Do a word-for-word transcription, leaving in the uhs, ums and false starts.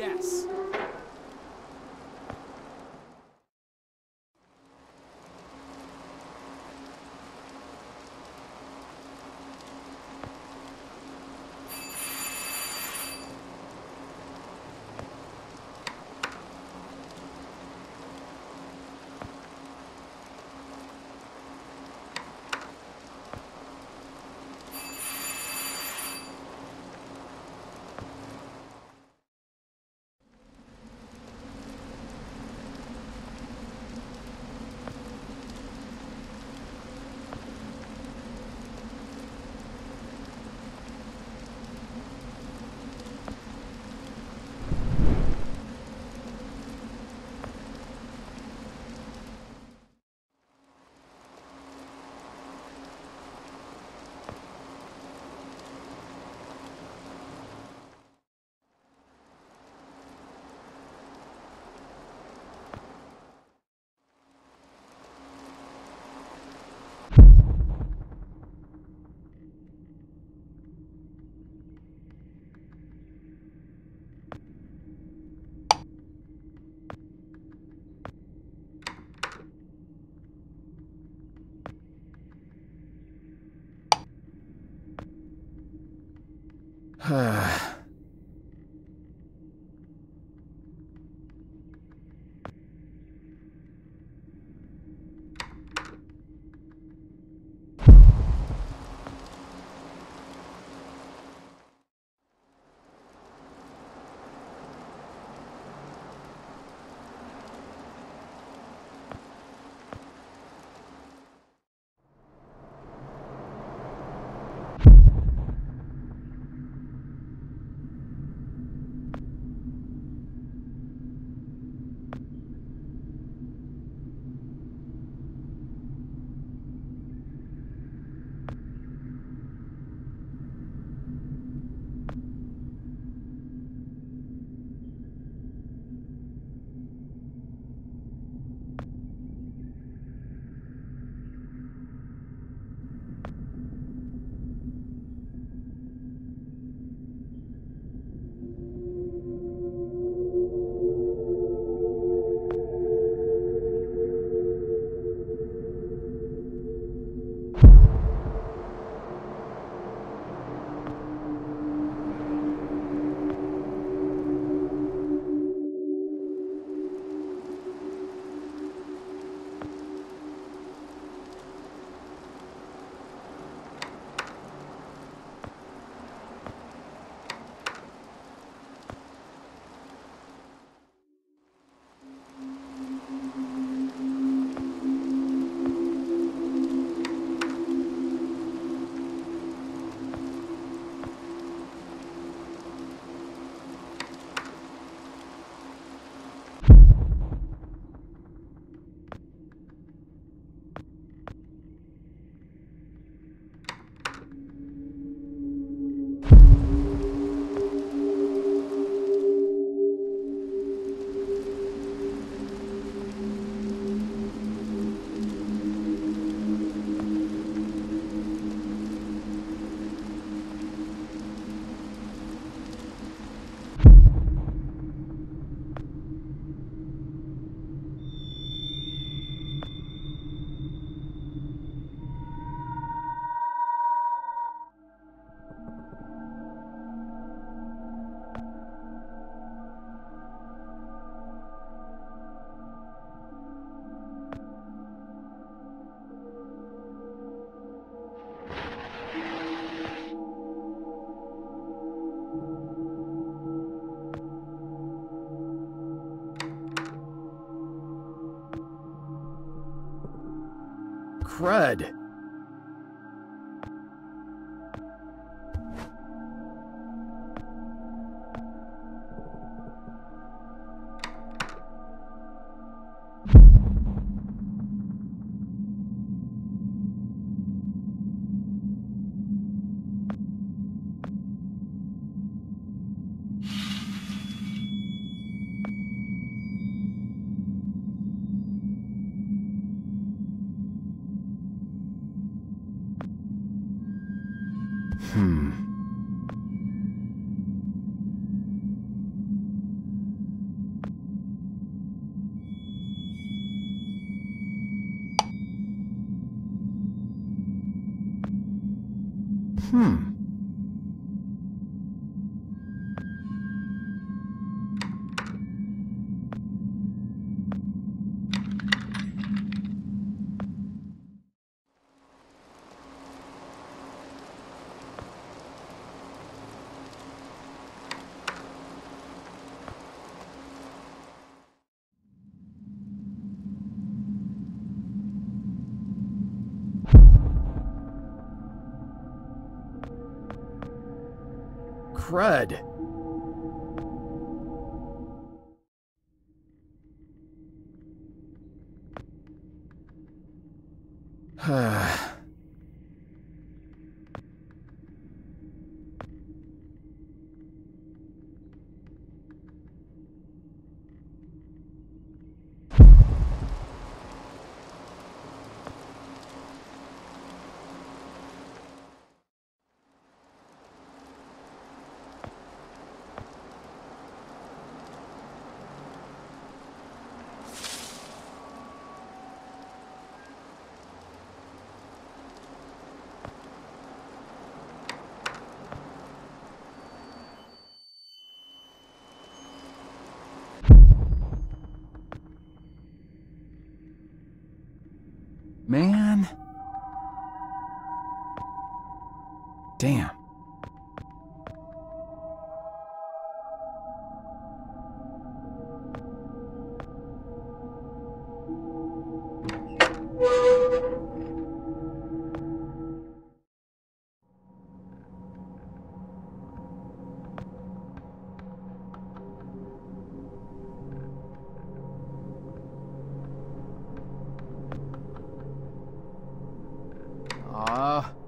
Yes. Ah. Crud. Hmm. Hmm. Crud. Man. Damn. Ah. Uh.